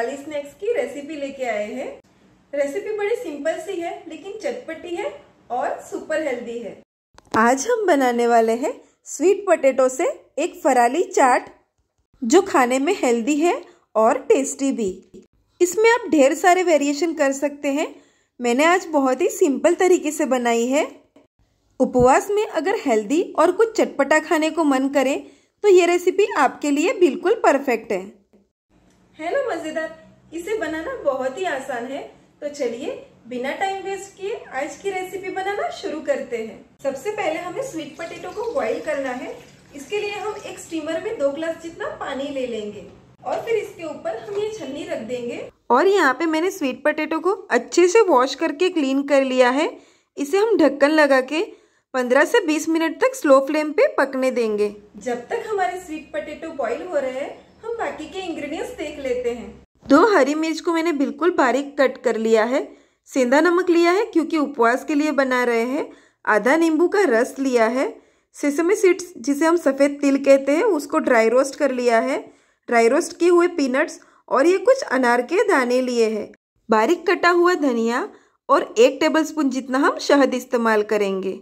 फराली snacks की recipe लेके आए हैं। रेसिपी बड़ी सिंपल सी है लेकिन चटपटी है और सुपर हेल्दी है। आज हम बनाने वाले हैं स्वीट पोटैटो से एक फराली चाट, जो खाने में हेल्दी है और टेस्टी भी। इसमें आप ढेर सारे वेरिएशन कर सकते हैं। मैंने आज बहुत ही सिंपल तरीके से बनाई है। उपवास में अगर हेल्दी और कुछ चटपटा खाने को मन करे तो ये रेसिपी आपके लिए बिल्कुल परफेक्ट है। हेलो मजेदार, इसे बनाना बहुत ही आसान है। तो चलिए बिना टाइम वेस्ट किए आज की रेसिपी बनाना शुरू करते हैं। सबसे पहले हमें स्वीट पोटैटो को बॉईल करना है। इसके लिए हम एक स्टीमर में 2 ग्लास जितना पानी ले लेंगे और फिर इसके ऊपर हम ये छलनी रख देंगे। और यहाँ पे मैंने स्वीट पोटैटो को अच्छे से वॉश करके क्लीन कर लिया है। इसे हम ढक्कन लगा के 15 से 20 मिनट तक स्लो फ्लेम पे पकने देंगे। जब तक हमारे स्वीट पोटैटो बॉईल हो रहे हैं हम बाकी के इंग्रेडिएंट्स देख लेते हैं। 2 हरी मिर्च को मैंने बिल्कुल बारीक कट कर लिया है। सेंधा नमक लिया है क्योंकि उपवास के लिए बना रहे हैं। आधा नींबू का रस लिया है। सेसमी सीड्स जिसे हम सफ़ेद तिल कहते हैं उसको ड्राई रोस्ट कर लिया है। ड्राई रोस्ट किए हुए पीनट्स और ये कुछ अनार के दाने लिए हैं। बारीक कटा हुआ धनिया और 1 टेबलस्पून जितना हम शहद इस्तेमाल करेंगे।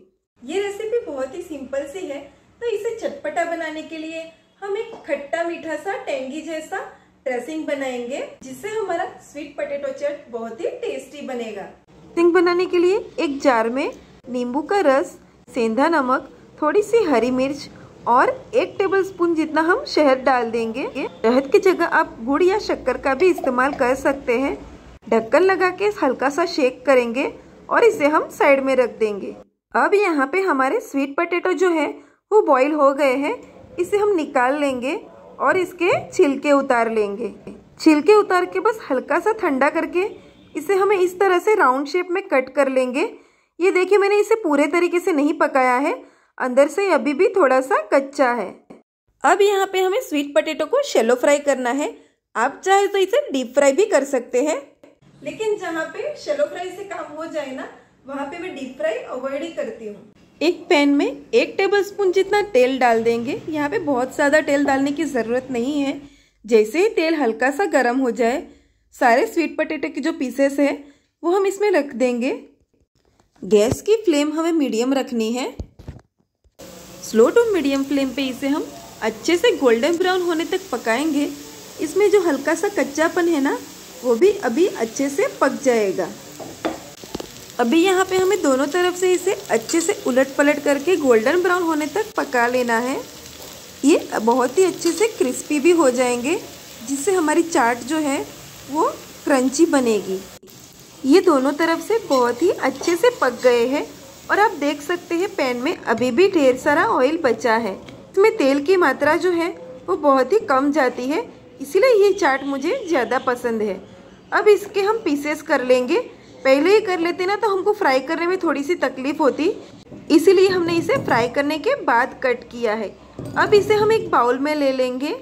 ये रेसिपी बहुत ही सिंपल सी है, तो इसे चटपटा बनाने के लिए हम एक खट्टा मीठा सा टेंगी जैसा ड्रेसिंग बनाएंगे, जिससे हमारा स्वीट पोटैटो चाट बहुत ही टेस्टी बनेगा। ड्रेसिंग बनाने के लिए एक जार में नींबू का रस, सेंधा नमक, थोड़ी सी हरी मिर्च और 1 टेबलस्पून जितना हम शहद डाल देंगे। शहद की जगह आप गुड़ या शक्कर का भी इस्तेमाल कर सकते हैं। ढक्कन लगा के हल्का सा शेक करेंगे और इसे हम साइड में रख देंगे। अब यहाँ पे हमारे स्वीट पोटैटो जो है वो बॉईल हो गए हैं। इसे हम निकाल लेंगे और इसके छिलके उतार लेंगे। छिलके उतार के बस हल्का सा ठंडा करके इसे हमें इस तरह से राउंड शेप में कट कर लेंगे। ये देखिए मैंने इसे पूरे तरीके से नहीं पकाया है, अंदर से अभी भी थोड़ा सा कच्चा है। अब यहाँ पे हमें स्वीट पोटैटो को शैलो फ्राई करना है। आप चाहे तो इसे डीप फ्राई भी कर सकते हैं, लेकिन जहाँ पे शैलो फ्राई से काम हो जाए ना, वहाँ पे मैं डीप फ्राई अवॉइड ही करती हूँ। एक पैन में 1 टेबलस्पून जितना तेल डाल देंगे। यहाँ पे बहुत ज़्यादा तेल डालने की ज़रूरत नहीं है। जैसे ही तेल हल्का सा गर्म हो जाए सारे स्वीट पोटैटो के जो पीसेस है वो हम इसमें रख देंगे। गैस की फ्लेम हमें मीडियम रखनी है। स्लो टू मीडियम फ्लेम पे इसे हम अच्छे से गोल्डन ब्राउन होने तक पकाएंगे। इसमें जो हल्का सा कच्चापन है ना, वो भी अभी अच्छे से पक जाएगा। अभी यहाँ पे हमें दोनों तरफ से इसे अच्छे से उलट पलट करके गोल्डन ब्राउन होने तक पका लेना है। ये बहुत ही अच्छे से क्रिस्पी भी हो जाएंगे, जिससे हमारी चाट जो है वो क्रंची बनेगी। ये दोनों तरफ से बहुत ही अच्छे से पक गए हैं और आप देख सकते हैं पैन में अभी भी ढेर सारा ऑयल बचा है। इसमें तेल की मात्रा जो है वो बहुत ही कम जाती है, इसीलिए ये चाट मुझे ज़्यादा पसंद है। अब इसके हम पीसेस कर लेंगे। पहले ही कर लेते ना तो हमको फ्राई करने में थोड़ी सी तकलीफ होती, इसीलिए हमने इसे फ्राई करने के बाद कट किया है। अब इसे हम एक बाउल में ले लेंगे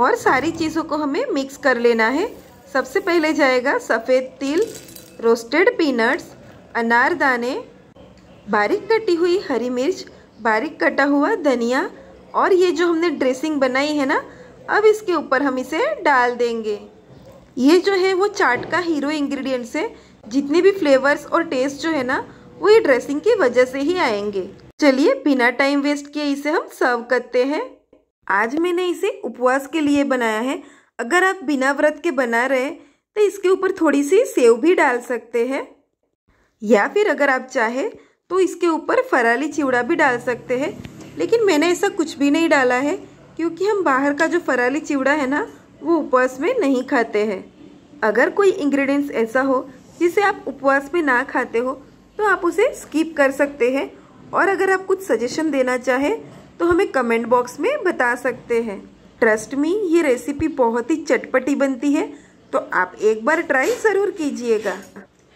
और सारी चीज़ों को हमें मिक्स कर लेना है। सबसे पहले जाएगा सफ़ेद तिल, रोस्टेड पीनट्स, अनारदाने, बारीक कटी हुई हरी मिर्च, बारीक कटा हुआ धनिया और ये जो हमने ड्रेसिंग बनाई है ना, अब इसके ऊपर हम इसे डाल देंगे। ये जो है वो चाट का हीरो इंग्रेडिएंट्स है। जितने भी फ्लेवर्स और टेस्ट जो है ना, वो ये ड्रेसिंग की वजह से ही आएंगे। चलिए बिना टाइम वेस्ट किए इसे हम सर्व करते हैं। आज मैंने इसे उपवास के लिए बनाया है। अगर आप बिना व्रत के बना रहे तो इसके ऊपर थोड़ी सी सेव भी डाल सकते हैं, या फिर अगर आप चाहे तो इसके ऊपर फराली चिवड़ा भी डाल सकते हैं। लेकिन मैंने ऐसा कुछ भी नहीं डाला है, क्योंकि हम बाहर का जो फराली चिवड़ा है ना, वो उपवास में नहीं खाते हैं। अगर कोई इंग्रेडिएंट्स ऐसा हो जिसे आप उपवास में ना खाते हो तो आप उसे स्किप कर सकते हैं। और अगर आप कुछ सजेशन देना चाहें तो हमें कमेंट बॉक्स में बता सकते हैं। ट्रस्ट मी, ये रेसिपी बहुत ही चटपटी बनती है, तो आप एक बार ट्राई ज़रूर कीजिएगा।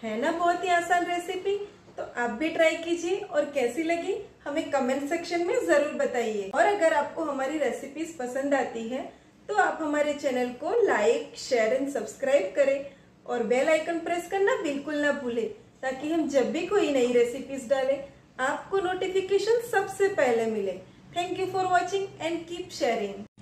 है ना बहुत ही आसान रेसिपी, तो आप भी ट्राई कीजिए और कैसी लगी हमें कमेंट सेक्शन में ज़रूर बताइए। और अगर आपको हमारी रेसिपीज पसंद आती है तो आप हमारे चैनल को लाइक, शेयर एंड सब्सक्राइब करें और बेल आइकन प्रेस करना बिल्कुल ना भूलें, ताकि हम जब भी कोई नई रेसिपीज डालें आपको नोटिफिकेशन सबसे पहले मिले। Thank you for watching and keep sharing.